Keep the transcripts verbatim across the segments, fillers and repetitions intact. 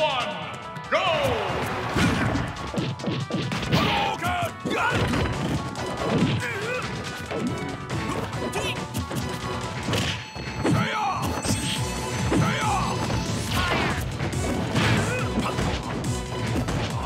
one, go! Oh, God! Got it! Stay off! Stay off! Fire! Fire!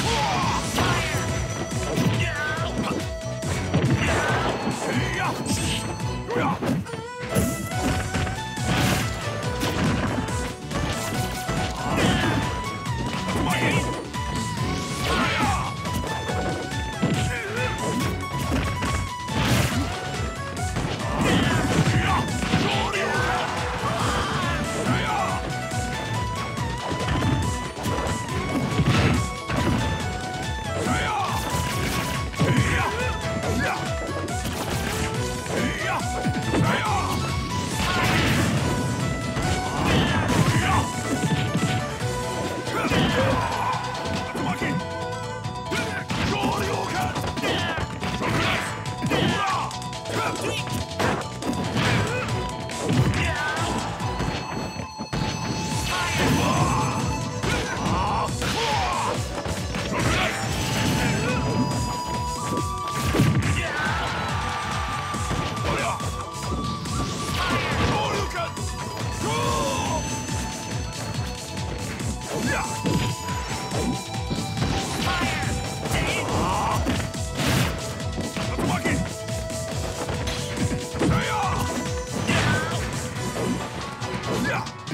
Fire! Fire! Yeah.